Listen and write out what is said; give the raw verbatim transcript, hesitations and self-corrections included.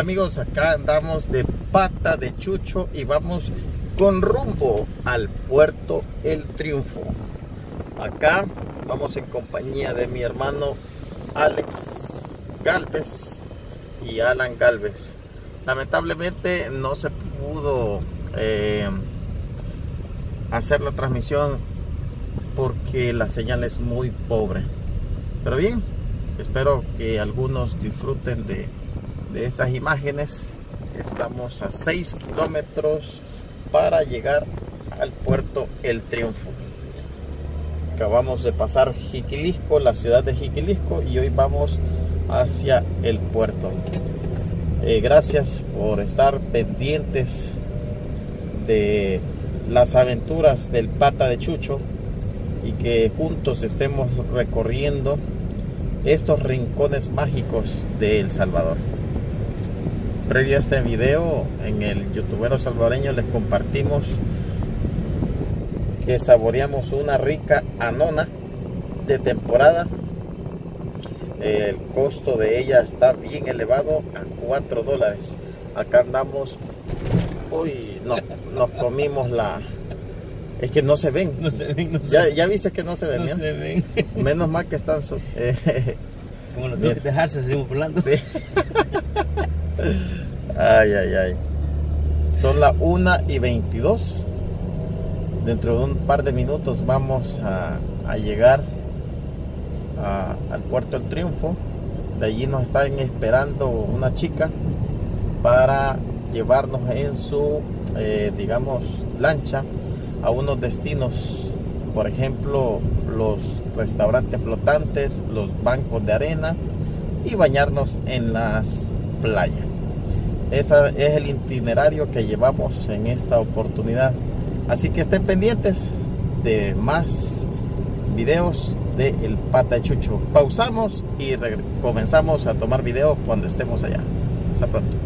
Hola amigos, acá andamos de Patechucho y vamos con rumbo al Puerto El Triunfo. Acá vamos en compañía de mi hermano Alex Galvez y Alan Galvez. Lamentablemente no se pudo eh, hacer la transmisión porque la señal es muy pobre. Pero bien, espero que algunos disfruten de de estas imágenes. Estamos a seis kilómetros para llegar al Puerto El Triunfo. Acabamos de pasar Jiquilisco, la ciudad de Jiquilisco, y hoy vamos hacia el puerto. Eh, gracias por estar pendientes de las aventuras del Patechucho y que juntos estemos recorriendo estos rincones mágicos de El Salvador. Previo a este video, en el youtubero salvadoreño les compartimos que saboreamos una rica anona de temporada. El costo de ella está bien elevado, a cuatro dólares. Acá andamos. Uy, no, nos comimos la... Es que no se ven. No se ven, no se ya, ven. Ya viste que no se ven. No se ven. Menos mal que están... So... Como los dientes de Harse, seguimos volando. Sí. Ay, ay, ay. Son las una y veintidós. Dentro de un par de minutos vamos a, a llegar a, al Puerto El Triunfo. De allí nos están esperando una chica para llevarnos en su, eh, digamos, lancha a unos destinos. Por ejemplo, los restaurantes flotantes, los bancos de arena y bañarnos en las playas. Ese es el itinerario que llevamos en esta oportunidad. Así que estén pendientes de más videos de El Patechucho. Pausamos y comenzamos a tomar videos cuando estemos allá. Hasta pronto.